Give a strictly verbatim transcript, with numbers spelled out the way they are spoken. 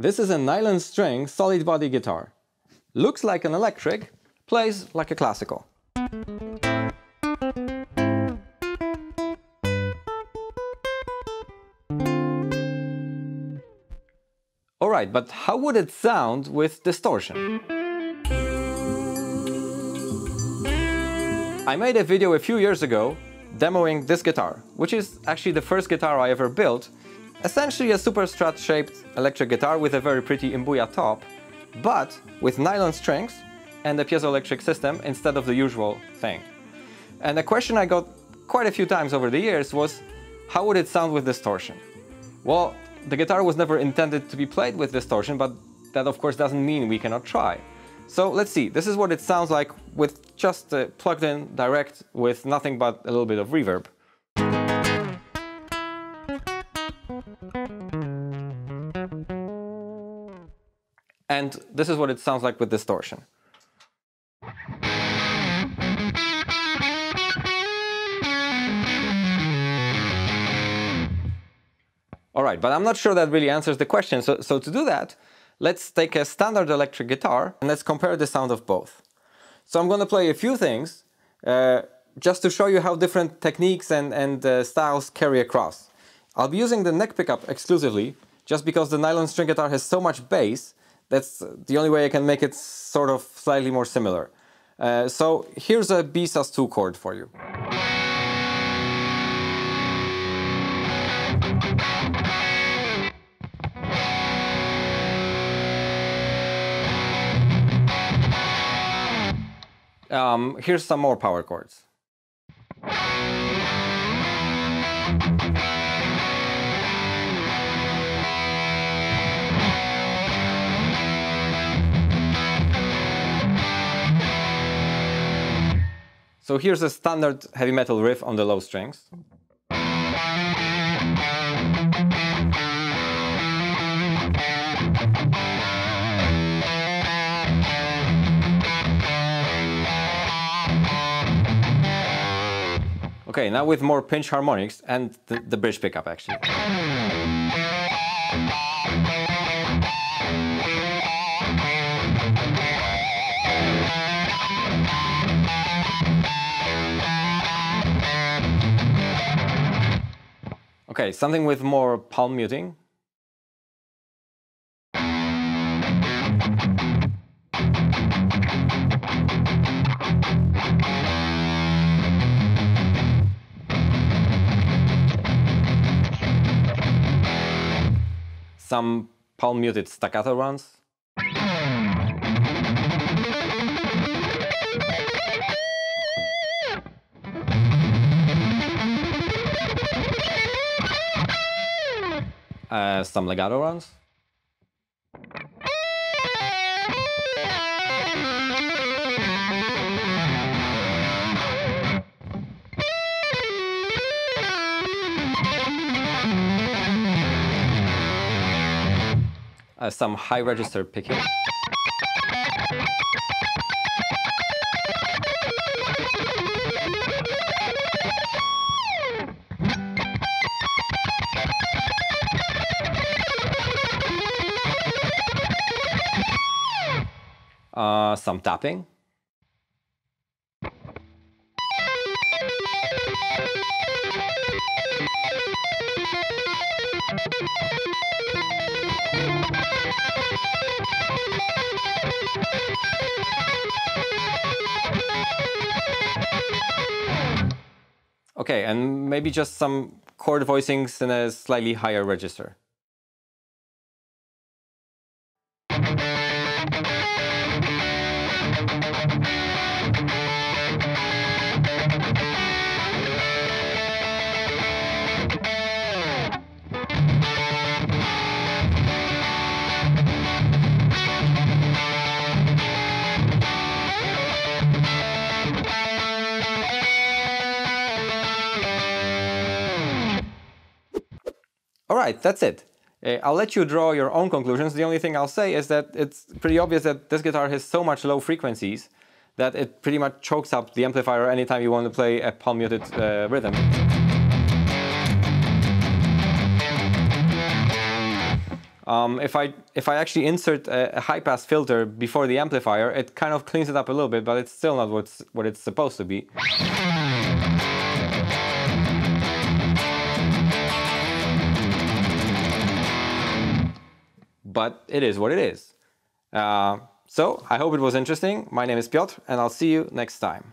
This is a nylon string solid body guitar. Looks like an electric, plays like a classical. Alright, but how would it sound with distortion? I made a video a few years ago demoing this guitar, which is actually the first guitar I ever built. Essentially a super Strat shaped electric guitar with a very pretty imbuya top, but with nylon strings and a piezoelectric system instead of the usual thing. And a question I got quite a few times over the years was, how would it sound with distortion? Well, the guitar was never intended to be played with distortion, but that of course doesn't mean we cannot try. So let's see, this is what it sounds like with just uh, plugged in direct with nothing but a little bit of reverb. And this is what it sounds like with distortion. Alright, but I'm not sure that really answers the question, so, so to do that, let's take a standard electric guitar and let's compare the sound of both. So I'm going to play a few things uh, just to show you how different techniques and, and uh, styles carry across. I'll be using the neck pickup exclusively, just because the nylon string guitar has so much bass, that's the only way I can make it sort of slightly more similar. Uh, so here's a B sus two chord for you. Um, here's some more power chords. So here's a standard heavy metal riff on the low strings. Okay, now with more pinch harmonics and the, the bridge pickup actually. Okay, something with more palm muting. Some palm muted staccato runs. Uh, some legato runs. Uh, some high register picking. Uh, some tapping. Okay, and maybe just some chord voicings in a slightly higher register. Alright, that's it. Uh, I'll let you draw your own conclusions. The only thing I'll say is that it's pretty obvious that this guitar has so much low frequencies that it pretty much chokes up the amplifier anytime you want to play a palm muted uh, rhythm. Um, if I if I actually insert a, a high pass filter before the amplifier, it kind of cleans it up a little bit, but it's still not what's what it's supposed to be. But it is what it is. Uh, so I hope it was interesting. My name is Piotr, and I'll see you next time.